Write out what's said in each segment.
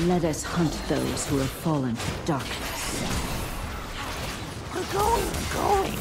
Let us hunt those who have fallen to darkness. We're going,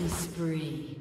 Killing spree.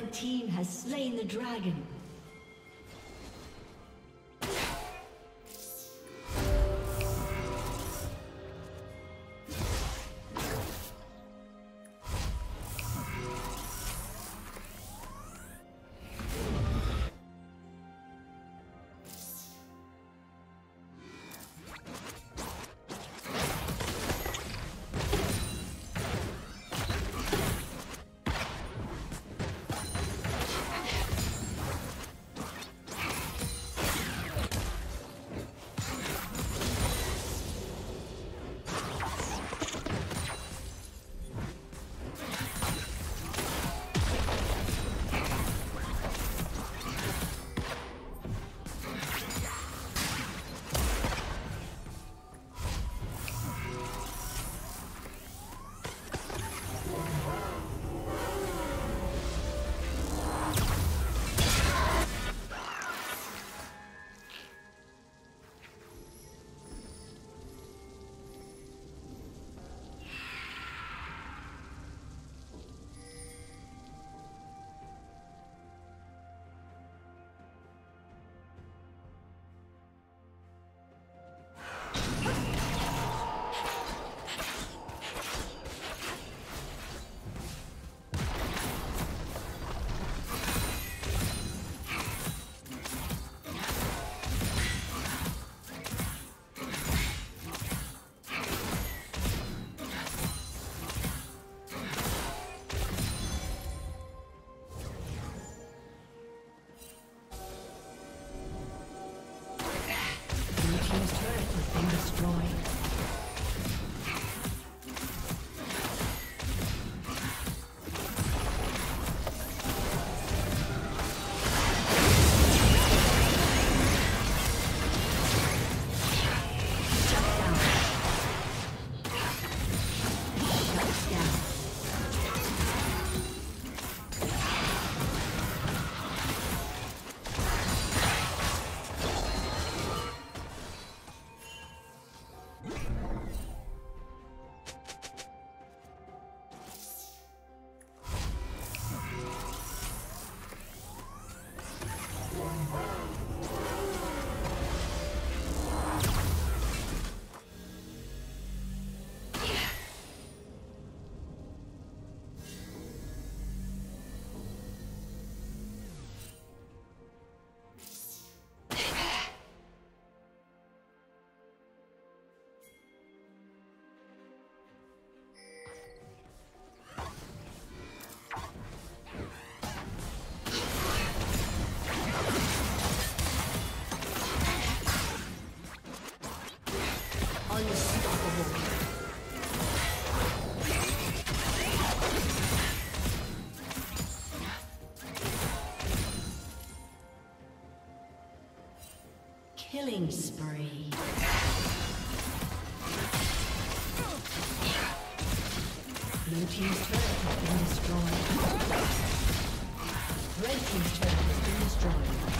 The team has slain the dragon. Unstoppable. Killing spree. Blue team's turret has been destroyed. Red team's turret has been destroyed.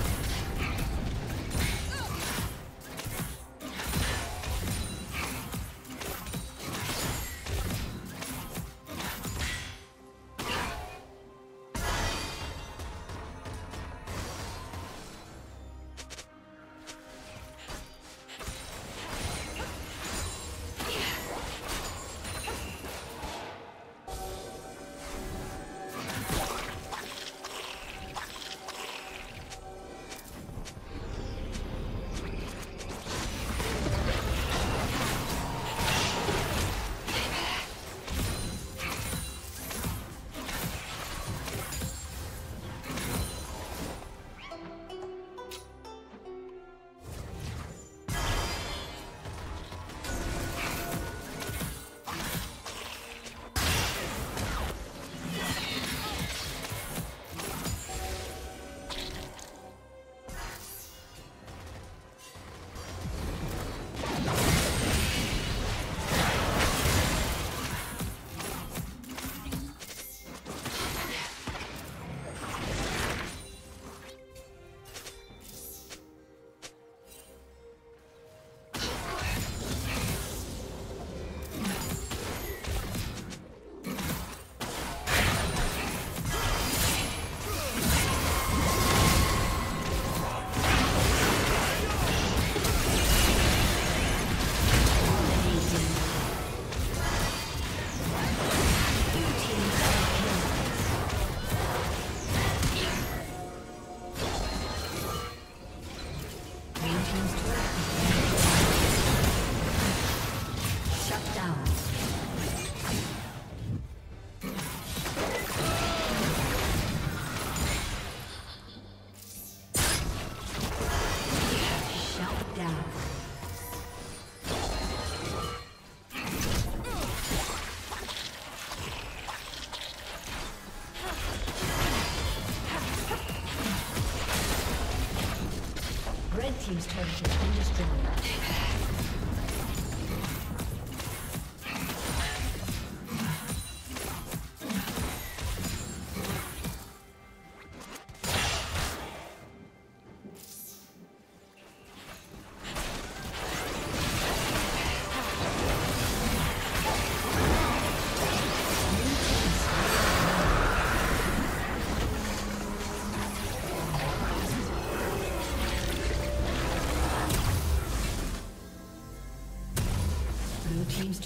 Team's